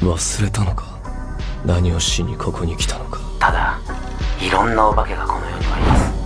忘れたのか、何をしにここに来たのか。ただいろんなお化けがこの世にはいます。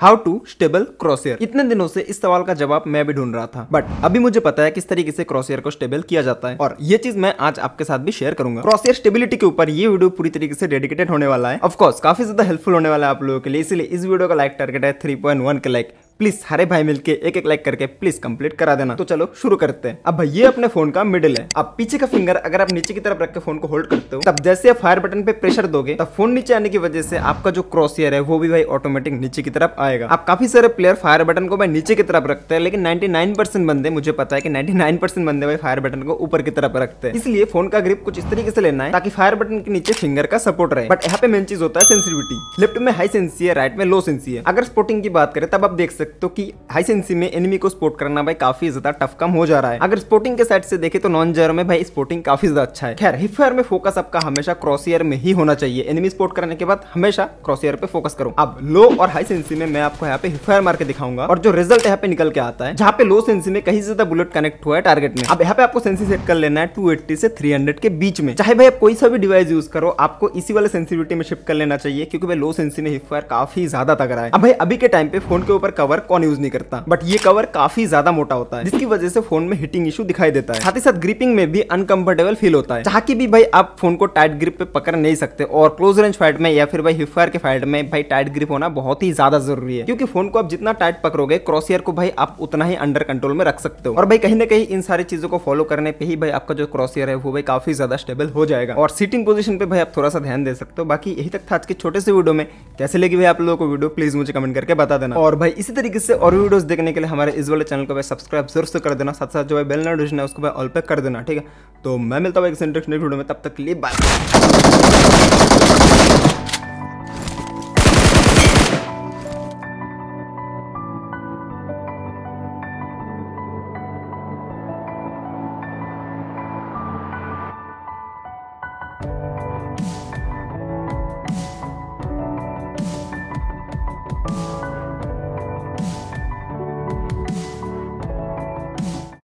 How to stable crosshair। इतने दिनों से इस सवाल का जवाब मैं भी ढूंढ रहा था, बट अभी मुझे पता है किस तरीके से क्रॉसहेयर को स्टेबल किया जाता है, और ये चीज मैं आज आपके साथ भी शेयर करूंगा। क्रॉसहेयर स्टेबिलिटी के ऊपर ये वीडियो पूरी तरीके से डेडिकेटेड होने वाला है। ऑफ कोर्स काफी ज्यादा हेल्पफुल होने वाला है आप लोगों के लिए, इसलिए इस वीडियो का लाइक टारगेट है 3.1 के लाइक। प्लीज सारे भाई मिलके एक एक लाइक करके प्लीज कंप्लीट करा देना। तो चलो शुरू करते हैं। अब भाई ये अपने फोन का मिडिल है। अब पीछे का फिंगर अगर आप नीचे की तरफ रख के फोन को होल्ड करते हो, तब जैसे आप फायर बटन पे प्रेशर दोगे, तब फोन नीचे आने की वजह से आपका जो क्रॉसहेयर है वो भी भाई ऑटोमेटिक नीचे की तरफ आएगा। आप काफी सारे प्लेयर फायर बटन को भाई नीचे की तरफ रखते हैं, लेकिन 99% बंदे, मुझे पता है कि 99% बंदे भाई फायर बटन को ऊपर की तरफ रखते हैं। इसलिए फोन का ग्रिप कुछ इस तरीके से लेना है ताकि फायर बटन के नीचे फिंगर का सपोर्ट रहे। बट यहाँ पे मेन चीज होता है सेंसिटिविटी। लेफ्ट में हाई सेंसी है, राइट में लो सेंसी है। अगर स्पोर्टिंग की बात करें तब आप देख तो कि हाई सेंसी में एनिमी को स्पोर्ट करना भाई काफी ज्यादा टफ काम हो जा रहा है। अगर स्पोर्टिंग के साइड से देखें तो नॉन जेरो में भाई स्पोर्टिंग काफी ज्यादा अच्छा है। खैर हिपफायर में फोकस आपका हमेशा क्रॉसहेयर में ही होना चाहिए। एनिमी स्पोर्ट करने के बाद हमेशा क्रॉसहेयर पे फोकस करो। अब लो और हाई सेंसी में मैं आपको यहाँ पे हिपफायर मार के दिखाऊंगा और जो रिजल्ट यहाँ पे निकल के आता है, जहाँ पे लो सेंसी में कहीं ज्यादा बुलेट कनेक्ट हुआ है टारगेट में। अब यहाँ पे आपको सेंसी सेट कर लेना है 280 से 300 के बीच में। चाहे भाई आप कोई सा भी डिवाइस यूज करो, आपको इसी वाले सेंसिटिविटी में शिफ्ट कर लेना चाहिए, क्योंकि भाई लो सेंसी में हिपफायर काफी ज्यादा तगड़ा है। अब भाई अभी के टाइम पे फोन के ऊपर कवर कौन यूज नहीं करता, बट ये कवर काफी ज्यादा मोटा होता है, जिसकी वजह से फोन में हिटिंग इशू दिखाई देता है। साथ ही साथ ग्रिपिंग में भी अनकंफर्टेबल फील होता है, जहाँ की भी भाई आप फोन को टाइट ग्रिप पे पकड़ नहीं सकते। और क्लोज रेंज फाइट में या फिर भाई हिपफायर के फाइट में भाई टाइट ग्रिप होना बहुत ही ज्यादा जरूरी है, क्योंकि फोन को आप जितना टाइट पकड़ोगे, क्रॉसहेयर को भाई आप उतना ही अंडर कंट्रोल में रख सकते हो। और भाई कहीं ना कहीं इन सारी चीजों को फॉलो करने पे ही भाई आपका जो क्रॉसहेयर है वो भाई काफी ज्यादा स्टेबल हो जाएगा। और सीटिंग पोजीशन पे भाई आप थोड़ा सा ध्यान दे सकते हो। बाकी यही तक था आज के छोटे से वीडियो में। कैसे लगी भाई आप लोगों को वीडियो, प्लीज मुझे कमेंट करके बता देना। और भाई इसी तरीके से और वीडियोस देखने के लिए हमारे इस वाले चैनल को भाई सब्सक्राइब जरूर से कर देना, साथ साथ जो है बेल नोटिफिकेशन है उसको भाई ऑल पे कर देना, ठीक है। तो मैं मिलता हूँ एक नेक्स्ट वीडियो में, तब तक के लिए बाय।